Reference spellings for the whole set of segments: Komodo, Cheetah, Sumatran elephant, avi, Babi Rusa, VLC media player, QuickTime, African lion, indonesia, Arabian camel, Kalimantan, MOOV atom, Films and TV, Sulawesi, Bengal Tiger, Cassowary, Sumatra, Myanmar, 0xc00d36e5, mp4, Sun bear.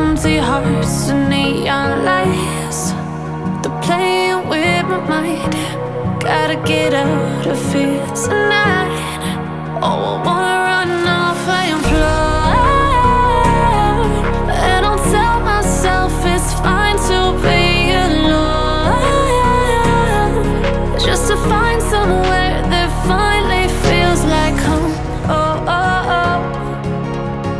empty hearts and neon lights, they're playing with my mind. Gotta get out of here tonight. Oh, I wanna run off and fly, and I'll tell myself it's fine to be alone, just to find somewhere that finally feels like home. Oh, oh, oh,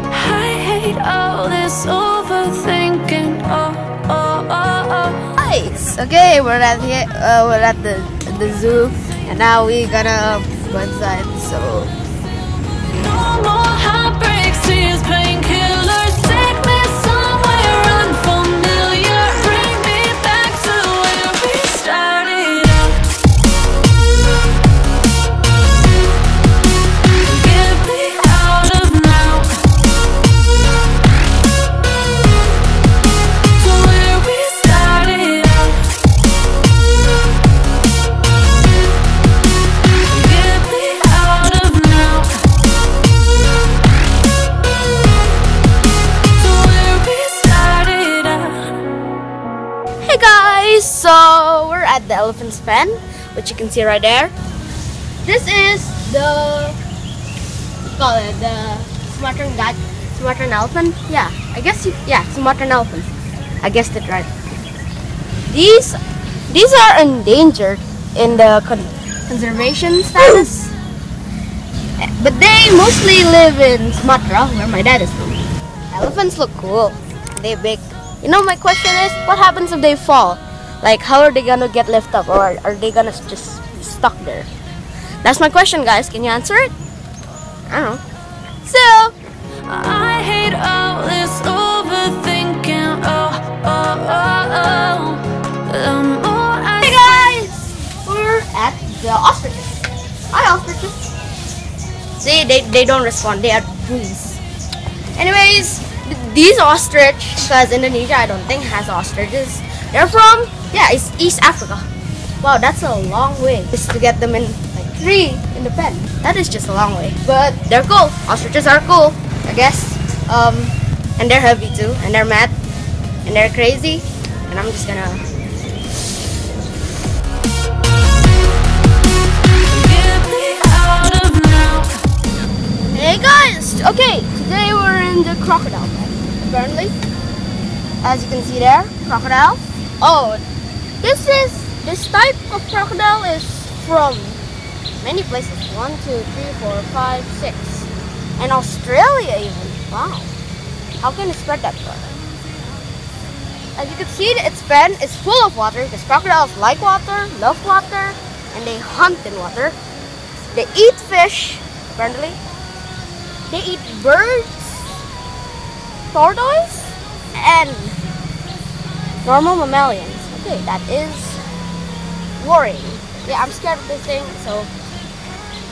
I hate all this overthinking. Oh, oh, oh, oh. Nice. Okay, we're at the zoo, and now we're gonna go inside. So no more heartbreaks, tears, painkillers. Take me somewhere unfamiliar, bring me back to where we started out. Get me out of now to where we started out. Get me out of now to where we started out. Hey guys, so we're at the elephant's pen, which you can see right there. This is the the Sumatran elephant. Yeah, I guess Sumatran elephant. I guessed it right. These are endangered in the conservation status, but they mostly live in Sumatra, where my dad is from. Elephants look cool. They big. You know, my question is, what happens if they fall? Like, how are they gonna get lifted up, or are they gonna just be stuck there? That's my question, guys. Can you answer it? I don't know. So. I hate all this overthinking. Oh, oh, oh, oh. The more I Hey guys! We're at the ostriches. Hi ostriches. See, they don't respond. They are bullies. Anyways, these ostrich, because Indonesia I don't think has ostriches. They're from it's East Africa. Wow, that's a long way just to get them in like three in the pen. That is just a long way. But they're cool. Ostriches are cool, I guess. And they're heavy too, and they're mad, and they're crazy, and I'm just gonna get me out of now. Hey guys! Okay, today we're in the crocodile pen, apparently. As you can see there, crocodile. Oh, this type of crocodile is from many places. 1, 2, 3, 4, 5, 6. And Australia even. Wow. How can you spread that far? As you can see, its pen is full of water because crocodiles like water, love water, and they hunt in water. They eat fish, apparently. They eat birds, tortoise, and normal mammalians. Okay, that is worrying. Yeah, I'm scared of this thing, so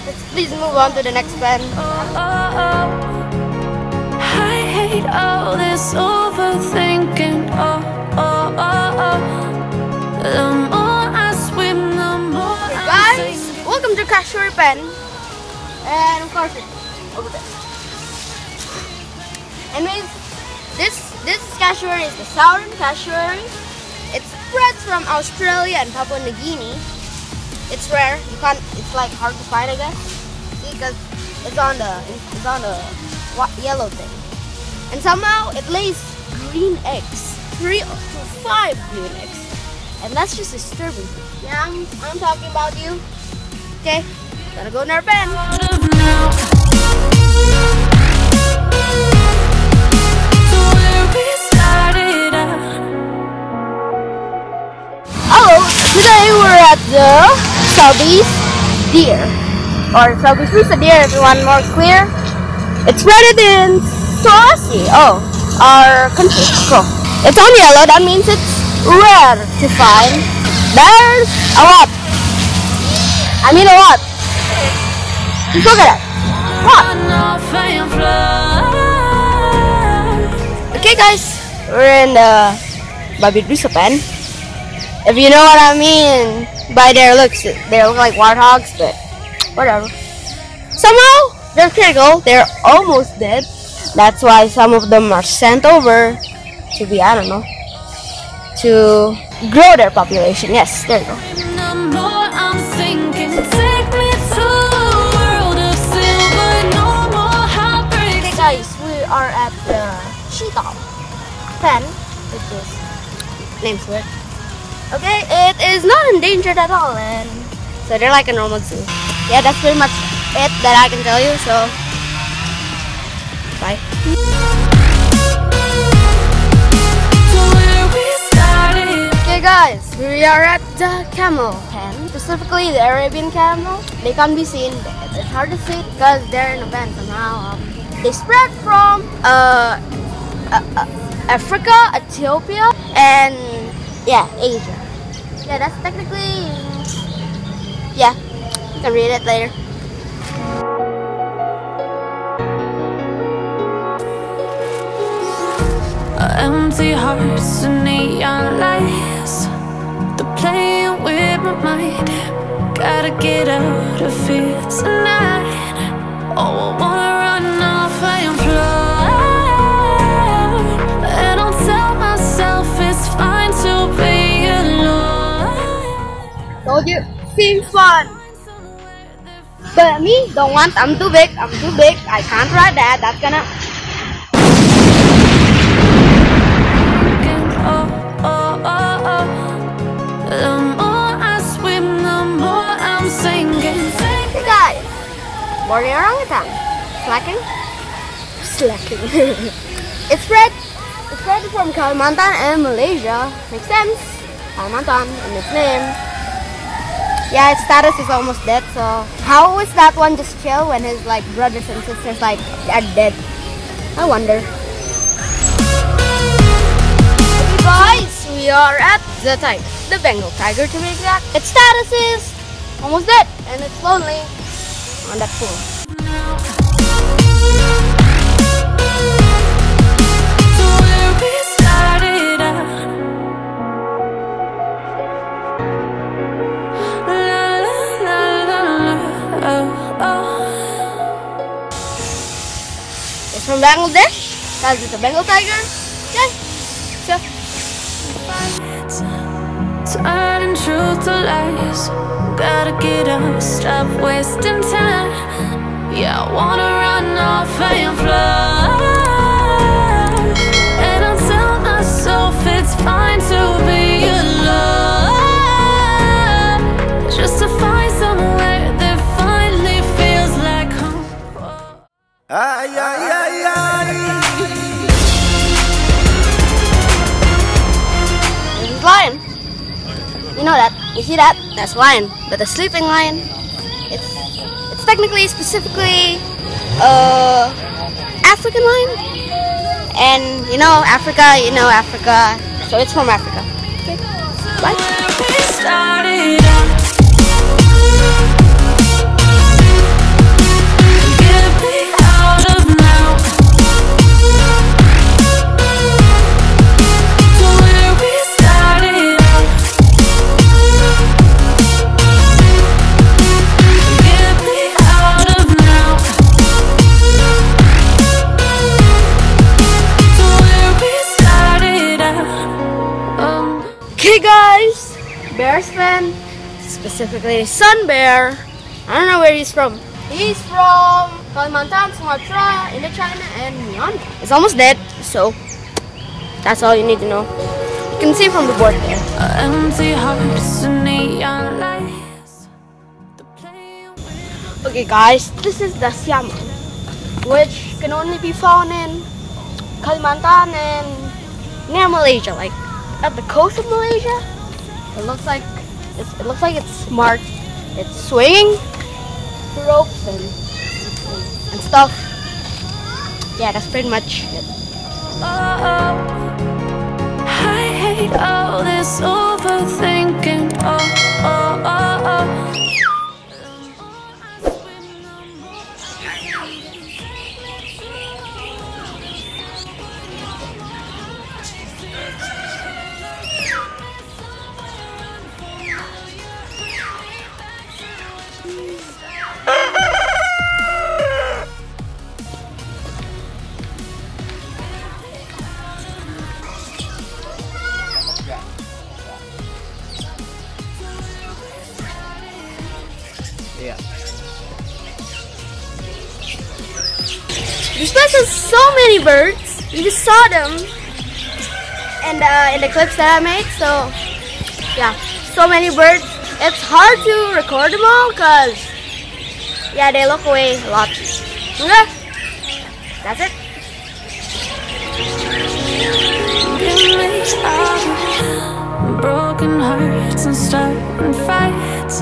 let's please move on to the next pen. Oh, oh, oh. I hate all this overthinking. Oh, oh, oh, oh. The more I swim, the more hey guys, welcome to Cassowary pen. And of course, over there. Anyways, this cassowary is the southern cassowary. It spreads from Australia and Papua New Guinea. It's rare. You can't. It's like hard to find, I guess. See, because it's on the yellow thing. And somehow it lays green eggs, 3 to 5 green eggs, and that's just disturbing. Yeah, I'm talking about you. Okay, gotta go in our pen. Hello, today we're at the Babi deer, or Babi Rusa deer if you want more clear. It's spread in Sulawesi, our country. Cool. It's on yellow, that means it's rare to find. There's a lot. I mean a lot. Just look at that. What? Okay guys, we're in the Babi Rusa pen. If you know what I mean by their looks, they look like warthogs, but whatever. Somehow, they're critical. They're almost dead. That's why some of them are sent over to be, I don't know, to grow their population. Yes, there you go. Okay guys, we are at the Cheetah pen, which is name's weird. Okay, it is not endangered at all, and so they're like a normal zoo. Yeah, that's pretty much it that I can tell you, so bye. Okay guys, we are at the camel pen, specifically the Arabian camel. They can't be seen, it's hard to see because they're in a pen somehow. They spread from Africa, Ethiopia, and yeah, Asia. Yeah, that's technically, yeah, you can read it later. Empty hearts and neon lights, they're playing with my mind. Gotta get out of here tonight. Oh, I wanna run off and fly, and I'll tell myself it's fine to be alone. Told you, seems fun. But me don't want. I'm too big. I can't ride that. That's gonna. Hey guys, boarding orangutan, slacking. It's spread from Kalimantan and Malaysia. Makes sense. Kalimantan in its name. Yeah, its status is almost dead, so how is that one just chill when his like brothers and sisters like are dead? I wonder. Okay guys, we are at the tiger, the Bengal tiger to be exact. Its status is almost dead and it's lonely on that pool. From Bangladesh, that's the Bengal tiger. Okay, so turning truth to lies, gotta get up, stop wasting time. Yeah, I wanna run off and fly, and I tell myself it's fine to be alone, just to find somewhere that finally feels like home. Ay, ay, ay. Lion, you know that, you see that, that's lion. But the sleeping lion, it's technically, specifically African lion, and you know Africa, so it's from Africa. Okay, bye. Bearsman, specifically Sun Bear. I don't know where he's from. He's from Kalimantan, Sumatra, Indochina, and Myanmar. It's almost dead, so that's all you need to know. You can see from the board there. Okay guys, this is the Siaman, which can only be found in Kalimantan and near Malaysia, like at the coast of Malaysia. It looks like it's smart. It's swinging ropes and stuff. Yeah, that's pretty much it. I hate all this overthinking. There's actually so many birds. You just saw them in the clips that I made. So yeah, so many birds. It's hard to record them all because yeah, they look away a lot. Okay, that's it. Broken hearts and starting fights,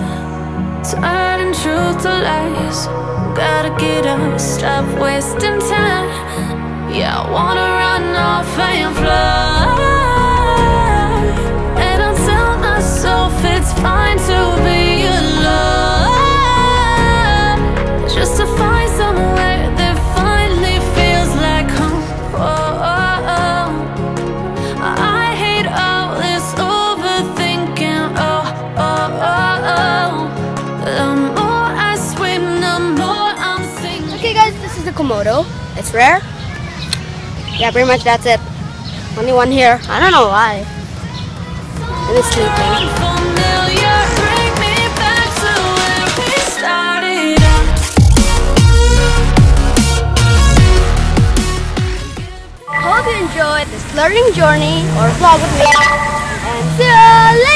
turning truth to lies. Gotta get up, stop wasting time. Yeah, I wanna run off and fly, and I'll tell myself it's fine to be alone, just to find somewhere that finally feels like home. Oh, oh, oh. I hate all this overthinking. Oh, oh, oh, oh. The more I swim, the more I'm singing. Okay guys, this is the Komodo. It's rare. Yeah, pretty much that's it. Only one here. I don't know why. It is sleeping. Hope you enjoyed this learning journey or vlog with me. And see you later!